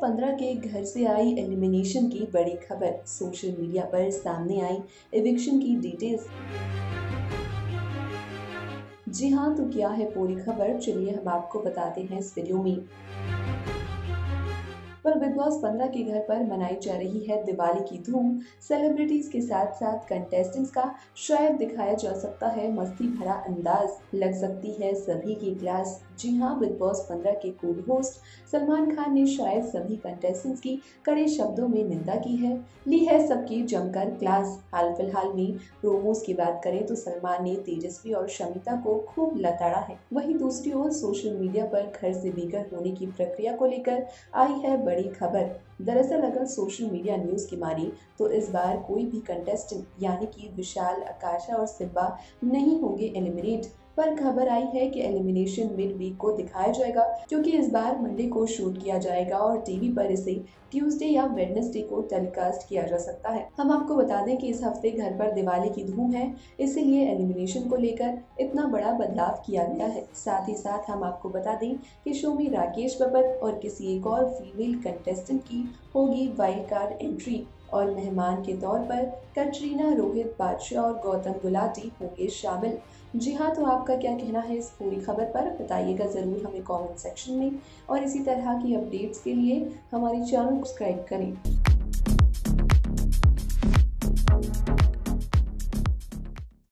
Boss 15 के घर से आई एलिमिनेशन की बड़ी खबर, सोशल मीडिया पर सामने आई एविक्शन की डिटेल्स। जी हाँ, तो क्या है पूरी खबर, चलिए हम आपको बताते हैं इस वीडियो में। पर बिग बॉस 15 के घर पर मनाई जा रही है दिवाली की धूम। सेलिब्रिटीज के साथ साथ कंटेस्टेंट्स का शायद दिखाया जा सकता है मस्ती भरा अंदाज, लग सकती है सभी की क्लास। जी हाँ, बिग बॉस 15 के को होस्ट सलमान खान ने शायद सभी कंटेस्टेंट्स की कड़े शब्दों में निंदा की है, ली है सबकी जमकर क्लास। हाल फिलहाल में प्रोमोज की बात करें तो सलमान ने तेजस्वी और शमिता को खूब लताड़ा है। वहीं दूसरी ओर सोशल मीडिया पर घर से बेघर होने की प्रक्रिया को लेकर आई है बड़ी खबर। दरअसल अगर सोशल मीडिया न्यूज की माने तो इस बार कोई भी कंटेस्टेंट यानी कि विशाल, आकाश और सिबा नहीं होंगे एलिमिनेट। पर खबर आई है कि एलिमिनेशन मिड वीक को दिखाया जाएगा, क्योंकि इस बार मंडे को शूट किया जाएगा और टीवी पर इसे ट्यूसडे या वेडनेसडे को टेलीकास्ट किया जा सकता है। हम आपको बता दें कि इस हफ्ते घर पर दिवाली की धूम है, इसीलिए एलिमिनेशन को लेकर इतना बड़ा बदलाव किया गया है। साथ ही साथ हम आपको बता दें कि शो में राकेश बापत और किसी एक और फीमेल कंटेस्टेंट की होगी वाइल्ड कार्ड एंट्री और मेहमान के तौर पर कटरीना, रोहित, बादशाह और गौतम गुलाटी होंगे शामिल। जी हाँ, तो आपका क्या कहना है इस पूरी खबर पर, बताइएगा ज़रूर हमें कमेंट सेक्शन में। और इसी तरह की अपडेट्स के लिए हमारे चैनल को सब्सक्राइब करें।